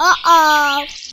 Uh-oh.